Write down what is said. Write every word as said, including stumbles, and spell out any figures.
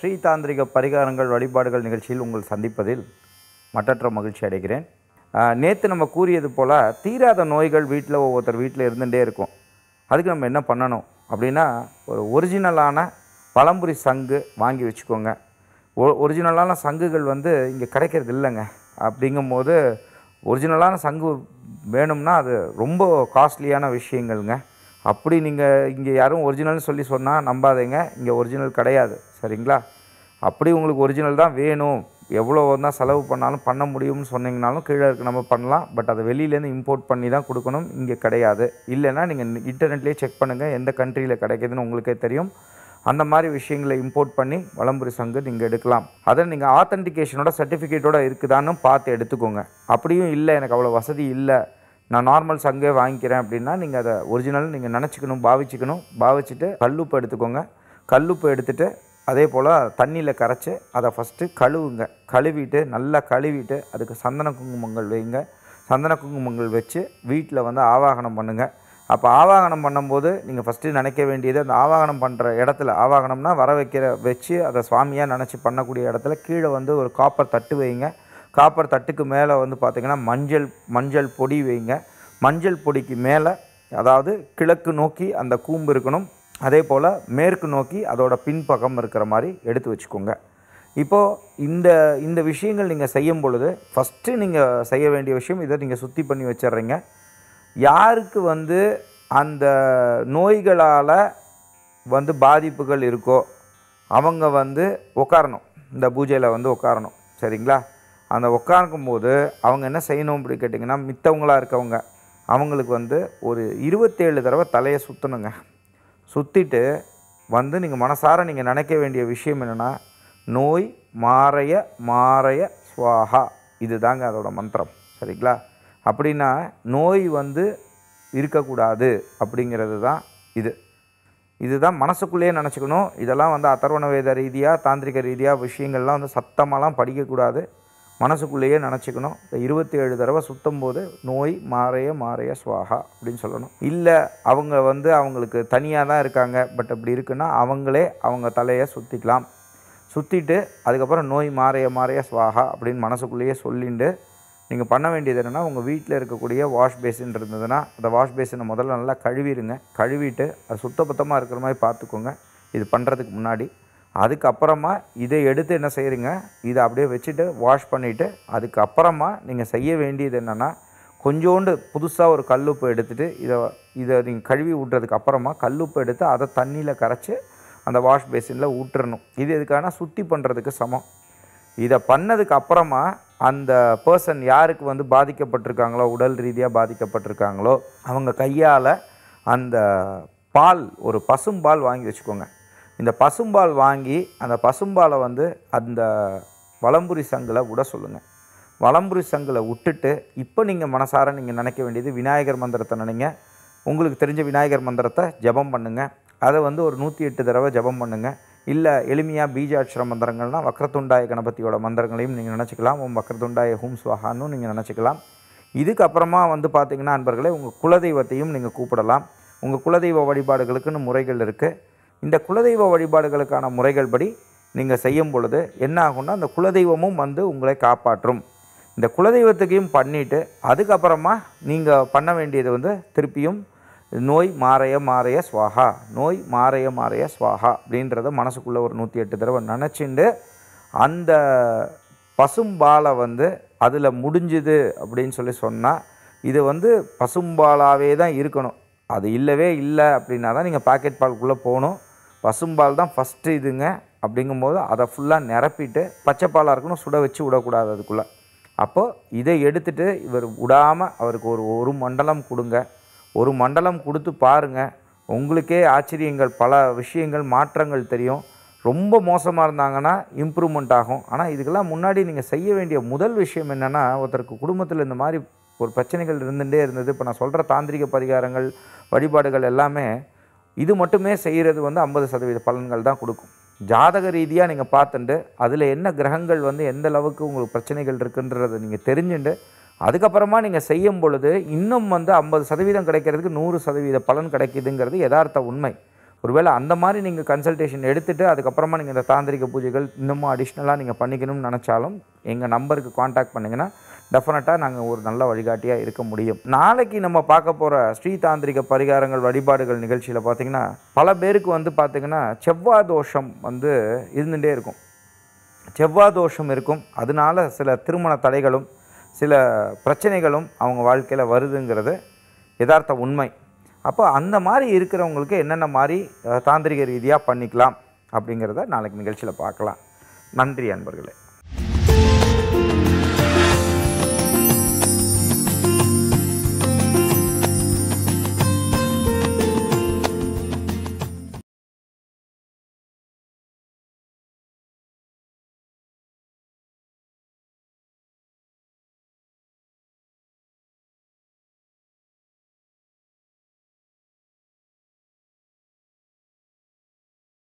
ஸ்ரீ தாந்திரிக பரிகாரங்கள் வழிபாடுகள் நிகழ்ச்சியில் உங்கள் சந்திப்பதில் மற்றற்ற மகிழ்ச்சி அடைகிறேன். நேற்று நம்ம கூறியது போல் தீராத நோய்கள் வீட்டில் ஒவ்வொருத்தர் வீட்டில் இருந்துகிட்டே இருக்கும். அதுக்கு நம்ம என்ன பண்ணணும் அப்படின்னா, ஒரு ஒரிஜினலான பழம்புரி சங்கு வாங்கி வச்சுக்கோங்க. ஒ ஒரிஜினலான சங்குகள் வந்து இங்கே கிடைக்கிறது இல்லைங்க. அப்படிங்கும்போது ஒரிஜினலான சங்கு வேணும்னா அது ரொம்ப காஸ்ட்லியான விஷயங்கள்ங்க. அப்படி நீங்கள் இங்கே யாரும் ஒரிஜினல்னு சொல்லி சொன்னால் நம்பாதீங்க, இங்கே ஒரிஜினல் கிடையாது, சரிங்களா? அப்படி உங்களுக்கு ஒரிஜினல் தான் வேணும், எவ்வளோ தான் செலவு பண்ணாலும் பண்ண முடியும்னு சொன்னீங்கனாலும் கீழே இருக்க நம்ம பண்ணலாம். பட் அதை வெளியிலேருந்து இம்போர்ட் பண்ணி தான் கொடுக்கணும், இங்கே கிடையாது. இல்லைன்னா நீங்கள் இன்டர்நெட்லேயே செக் பண்ணுங்கள், எந்த கண்ட்ரியில் கிடைக்கிதுன்னு உங்களுக்கே தெரியும். அந்த மாதிரி விஷயங்களை இம்போர்ட் பண்ணி வலம்புரி சங்கு நீங்கள் எடுக்கலாம். அதை நீங்கள் ஆத்தென்டிகேஷனோட சர்டிஃபிகேட்டோட இருக்குதான்னு பார்த்து எடுத்துக்கோங்க. அப்படியும் இல்லை, எனக்கு அவ்வளோ வசதி இல்லை, நான் நார்மல் சங்கே வாங்கிக்கிறேன் அப்படின்னா நீங்கள் அதை ஒரிஜினல் நீங்கள் நினச்சிக்கணும், பாவிச்சிக்கணும். பாவிச்சுட்டு கல்லுப்பு எடுத்துக்கோங்க. கல்லுப்பு எடுத்துகிட்டு அதே போல் தண்ணியில் கரைச்சி அதை ஃபஸ்ட்டு கழுவுங்க. கழுவிட்டு நல்லா கழுவிட்டு அதுக்கு சந்தன குங்குமங்கள் வைங்க. சந்தன குங்குமங்கள் வச்சு வீட்டில் வந்து ஆவாகனம் பண்ணுங்கள். அப்போ ஆவாகனம் பண்ணும்போது நீங்கள் ஃபஸ்ட்டு நினைக்க வேண்டியது, அந்த ஆவாகனம் பண்ணுற இடத்துல, ஆவாகனம்னா வர வைக்கிற வச்சு அதை சுவாமியாக நினச்சி பண்ணக்கூடிய இடத்துல கீழே வந்து ஒரு காப்பர் தட்டு வைங்க. காப்பர் தட்டுக்கு மேலே வந்து பார்த்திங்கன்னா மஞ்சள் மஞ்சள் பொடி வைங்க. மஞ்சள் பொடிக்கு மேலே, அதாவது கிழக்கு நோக்கி அந்த கூம்பு இருக்கணும், அதே போல் மேற்கு நோக்கி அதோட பின்பக்கம் இருக்கிற மாதிரி எடுத்து வச்சுக்கோங்க. இப்போது இந்த இந்த விஷயங்கள் நீங்கள் செய்யும் பொழுது ஃபஸ்ட்டு நீங்கள் செய்ய வேண்டிய விஷயம், இதை நீங்கள் சுத்தி பண்ணி வச்சிட்றீங்க. யாருக்கு வந்து அந்த நோய்களால் வந்து பாதிப்புகள் இருக்கோ அவங்க வந்து உட்காரணும், இந்த பூஜையில் வந்து உட்காரணும், சரிங்களா? அந்த உட்காருக்கும்போது அவங்க என்ன செய்யணும் அப்படி கேட்டிங்கன்னா, மித்தவங்களாக இருக்கவங்க அவங்களுக்கு வந்து ஒரு இருபத்தேழு தடவை தலையை சுற்றணுங்க. சுற்றிட்டு வந்து நீங்கள் மனசார நீங்கள் நினைக்க வேண்டிய விஷயம் என்னென்னா, நோய் மாறைய மாறைய ஸ்வாஹா, இது தாங்க அதோட மந்திரம், சரிங்களா? அப்படின்னா நோய் வந்து இருக்கக்கூடாது அப்படிங்கிறது தான் இது. இதுதான் மனசுக்குள்ளேயே நினச்சிக்கணும். இதெல்லாம் வந்து அதர்வண வேத ரீதியாக தாந்திரிக ரீதியாக விஷயங்கள்லாம் வந்து சத்தமெல்லாம் படிக்கக்கூடாது, மனசுக்குள்ளேயே நினச்சிக்கணும். இருபத்தி ஏழு தடவை சுற்றும் போது நோய் மாறைய மாறைய ஸ்வாகா அப்படின்னு சொல்லணும். இல்லை அவங்க வந்து அவங்களுக்கு தனியாக தான் இருக்காங்க, பட் அப்படி இருக்குன்னா அவங்களே அவங்க தலையை சுற்றிக்கலாம். சுற்றிட்டு அதுக்கப்புறம் நோய் மாறைய மாறைய ஸ்வாகா அப்படின்னு மனசுக்குள்ளேயே சொல்லிட்டு நீங்கள் பண்ண வேண்டியது என்னென்னா, உங்கள் வீட்டில் இருக்கக்கூடிய வாஷ் பேசின் இருந்ததுன்னா அந்த வாஷ் பேசினை முதல்ல நல்லா கழுவிடுங்க. கழுவிட்டு அது சுத்தபத்தமாக இருக்கிற மாதிரி பார்த்துக்கோங்க, இது பண்ணுறதுக்கு முன்னாடி. அதுக்கப்புறமா இதை எடுத்து என்ன செய்கிறீங்க, இதை அப்படியே வச்சுட்டு வாஷ் பண்ணிவிட்டு அதுக்கப்புறமா நீங்கள் செய்ய வேண்டியது என்னென்னா, கொஞ்சோண்டு புதுசாக ஒரு கல்லுப்பு எடுத்துகிட்டு இதை இதை நீங்கள் கழுவி விட்டுறதுக்கு அப்புறமா கல்லுப்பு எடுத்து அதை தண்ணியில் கரைச்சி அந்த வாஷ் பேசினில் ஊற்றணும். இது எதுக்கான சுத்தி பண்ணுறதுக்கு சமம். இதை பண்ணதுக்கு அப்புறமா அந்த பர்சன் யாருக்கு வந்து பாதிக்கப்பட்டிருக்காங்களோ, உடல் ரீதியாக பாதிக்கப்பட்டிருக்காங்களோ, அவங்க கையால் அந்த பால், ஒரு பசும்பால் வாங்கி வச்சுக்கோங்க. இந்த பசும்பால் வாங்கி அந்த பசும்பாலை வந்து அந்த வலம்புரி சங்கில் விட சொல்லுங்கள். வலம்புரி சங்கில் விட்டுட்டு இப்போ நீங்கள் மனசார நீங்கள் நினைக்க வேண்டியது விநாயகர் மந்திரத்தை நினைங்க. உங்களுக்கு தெரிஞ்ச விநாயகர் மந்திரத்தை ஜபம் பண்ணுங்கள். அதை வந்து ஒரு நூற்றி எட்டு தடவை ஜபம் பண்ணுங்கள். இல்லை எளிமையாக பீஜாட்சர மந்திரங்கள்னால் வக்ரதுண்டாய கணபதியோட மந்திரங்களையும் நீங்கள் நினச்சிக்கலாம். ஓம் வக்ரதுண்டாய ஹூம் ஸ்வாஹான்னு நீங்கள் நினச்சிக்கலாம். இதுக்கப்புறமா வந்து பார்த்திங்கன்னா அன்பர்களே, உங்கள் குலதெய்வத்தையும் நீங்கள் கூப்பிடலாம். உங்கள் குலதெய்வ வழிபாடுகளுக்குன்னு முறைகள் இருக்குது. இந்த குலதெய்வ வழிபாடுகளுக்கான முறைகள் படி நீங்கள் செய்யும் பொழுது என்ன ஆகும்னா, அந்த குலதெய்வமும் வந்து உங்களை காப்பாற்றும். இந்த குலதெய்வத்துக்கையும் பண்ணிவிட்டு அதுக்கப்புறமா நீங்கள் பண்ண வேண்டியது வந்து திருப்பியும் நோய் மாறைய மாறைய ஸ்வாஹா, நோய் மாறைய மாறைய ஸ்வாஹா அப்படின்றத மனசுக்குள்ளே ஒரு நூற்றி எட்டு தடவை நினச்சிண்டு அந்த பசும்பாலை வந்து அதில் முடிஞ்சுது அப்படின்னு சொல்லி சொன்னால், இது வந்து பசும்பாலாகவே தான் இருக்கணும். அது இல்லவே இல்லை அப்படின்னா தான் நீங்கள் பாக்கெட் பாலுக்குள்ளே போகணும். பசும்பால் தான் ஃபஸ்ட்டு இதுங்க. அப்படிங்கும்போது அதை ஃபுல்லாக நிரப்பிட்டு பச்சைப்பாலாக இருக்கணும், சுட வச்சு விடக்கூடாது அதுக்குள்ளே. அப்போது இதை எடுத்துகிட்டு இவர் விடாமல் அவருக்கு ஒரு ஒரு மண்டலம் கொடுங்க. ஒரு மண்டலம் கொடுத்து பாருங்கள், உங்களுக்கே ஆச்சரியங்கள், பல விஷயங்கள், மாற்றங்கள் தெரியும். ரொம்ப மோசமாக இருந்தாங்கன்னா இம்ப்ரூவ்மெண்ட் ஆகும். ஆனால் இதுக்கெல்லாம் முன்னாடி நீங்கள் செய்ய வேண்டிய முதல் விஷயம் என்னென்னா, ஒருத்தருக்கு குடும்பத்தில் இந்த மாதிரி ஒரு பிரச்சனைகள் இருந்துகிட்டே இருந்தது. இப்போ நான் சொல்கிற தாந்திரிக பரிகாரங்கள் வழிபாடுகள் எல்லாமே இது மட்டுமே செய்கிறது வந்து ஐம்பது சதவீத பலன்கள் தான் கொடுக்கும். ஜாதக ரீதியாக நீங்கள் பார்த்துட்டு அதில் என்ன கிரகங்கள் வந்து எந்த அளவுக்கு உங்களுக்கு பிரச்சனைகள் இருக்குன்றதை நீங்கள் தெரிஞ்சுட்டு அதுக்கப்புறமா நீங்கள் செய்யும் பொழுது இன்னும் வந்து ஐம்பது சதவீதம் கிடைக்கிறதுக்கு நூறு சதவீத பலன் கிடைக்குதுங்கிறது யதார்த்த உண்மை. ஒருவேளை அந்த மாதிரி நீங்க கன்சல்டேஷன் எடுத்துட்டு அதுக்கு அப்புறமா நீங்க இந்த தாந்திரிக பூஜைகள் இன்னும் அடிஷனலா நீங்க பண்ணிக்கணும்னு நினைச்சாலும் எங்க நம்பருக்கு காண்டாக்ட் பண்ணுங்கனா டெஃபினட்டா நாங்க ஒரு நல்ல வழிகாட்டியா இருக்க முடியும். நாளைக்கு நம்ம பார்க்க போற ஸ்ரீ தாந்திரிக பரிகாரங்கள் வழிபாடுகள் நிகழ்ச்சியில பாத்தீங்கன்னா பல பேருக்கு வந்து பாத்தீங்கன்னா செவ்வாய் தோஷம் வந்து இருந்துட்டே இருக்கும். செவ்வாய் தோஷம் இருக்கும். அதனால சில திருமண தடைகளும் சில பிரச்சனைகளும் அவங்க வாழ்க்கையில வருதுங்கிறது யதார்த்த உண்மை. அப்ப அந்த மாதிரி இருக்குறவங்களுக்கு என்னென்ன மாதிரி தாந்திரிக ரீதியா பண்ணிக்கலாம் அப்படிங்கறதை நாளைக்கு நிகழ்ச்சியில பார்க்கலாம். நன்றி அன்பர்களே.